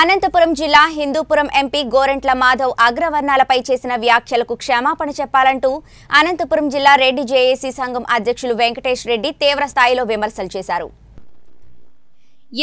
అనంతపురం జిల్లా హిందూపురం ఎంపీ గోరంట్ల మాధవ్ అగ్రవర్ణాలపై చేసిన వ్యాఖ్యలకు క్షమాపణ చెప్పాలంటూ అనంతపురం జిల్లా రెడ్డి జేఏసీ సంఘం అధ్యక్షులు వెంకటేష్ రెడ్డి తీవ్ర స్థాయిలో విమర్శలు చేశారు.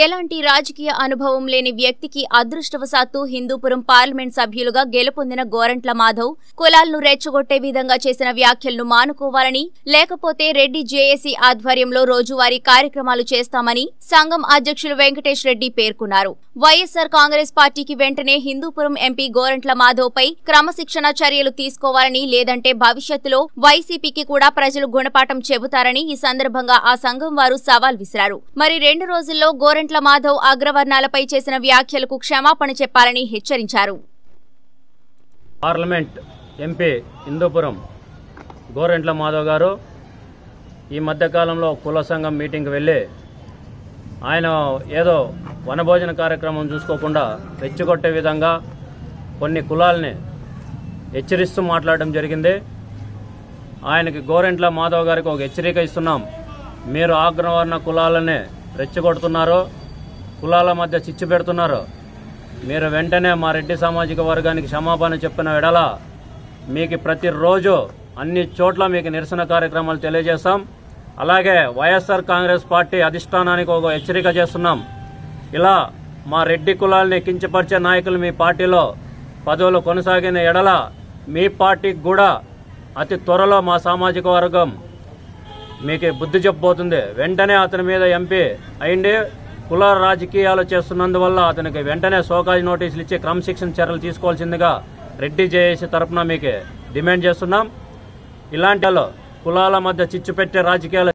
ఎలాంటి రాజకీయ అనుభవం లేని వ్యక్తికి అదృష్టవశాత్తు హిందూపురం పార్లమెంట్ సభ్యులుగా గెలుపొందిన గోరంట్ల మాధవ్ కులాలను రెచ్చగొట్టే విధంగా చేసిన వ్యాఖ్యలను మానుకోవాలని, లేకపోతే రెడ్డి జేఏసీ ఆధ్వర్యంలో రోజువారీ కార్యక్రమాలు చేస్తామని సంఘం అధ్యక్షులు వెంకటేష్ రెడ్డి పేర్కొన్నారు. వైఎస్సార్ కాంగ్రెస్ పార్టీకి వెంటనే హిందూపురం ఎంపీ గోరంట్ల మాధవ్పై క్రమశిక్షణ చర్యలు తీసుకోవాలని, లేదంటే భవిష్యత్తులో వైసీపీకి కూడా ప్రజలు గుణపాఠం చెబుతారని ఈ సందర్భంగా ఆ సంఘం వారు సవాల్ విసిరారు. మరి 2 రోజుల్లో గోరంట్ల మాధవ్ అగ్రవర్ణాలపై చేసిన వ్యాఖ్యలకు క్షమాపణ చెప్పాలని హెచ్చరించారు. పార్లమెంట్ ఎంపీ హిందూపురం గోరంట్ల మాధవ్ గారు ఈ మధ్యకాలంలో కుల సంఘం మీటింగ్కి వెళ్ళి ఆయన ఏదో వనభోజన కార్యక్రమం చూసుకోకుండా రెచ్చగొట్టే విధంగా కొన్ని కులాలని హెచ్చరిస్తూ మాట్లాడడం జరిగింది. ఆయనకి గోరంట్ల మాధవ్ గారికి ఒక హెచ్చరిక ఇస్తున్నాం. మీరు అగ్రవర్ణ కులాలనే రెచ్చగొడుతున్నారు, కులాల మధ్య చిచ్చు పెడుతున్నారు. మీరు వెంటనే మా రెడ్డి సామాజిక వర్గానికి క్షమాపణ చెప్పిన ఎడల మీకు ప్రతిరోజు అన్ని చోట్ల మీకు నిరసన కార్యక్రమాలు తెలియజేస్తాం. అలాగే వైఎస్ఆర్ కాంగ్రెస్ పార్టీ అధిష్టానానికి ఒక హెచ్చరిక చేస్తున్నాం. ఇలా మా రెడ్డి కులాలని కించపరిచే నాయకులు మీ పార్టీలో పదవులు కొనసాగిన ఎడల మీ పార్టీకి కూడా అతి త్వరలో మా సామాజిక వర్గం మీకు బుద్ధి చెప్పబోతుంది. వెంటనే అతని మీద ఎంపీ అయిండి కుల రాజకీయాలు చేస్తున్నందువల్ల అతనికి వెంటనే సోకాజ్ నోటీసులు ఇచ్చి క్రమశిక్షణ చర్యలు తీసుకోవాల్సిందిగా రెడ్డి జేఏసీ తరఫున మీకు డిమాండ్ చేస్తున్నాం. ఇలాంటి కులాల మధ్య చిచ్చు పెట్టే రాజకీయాలు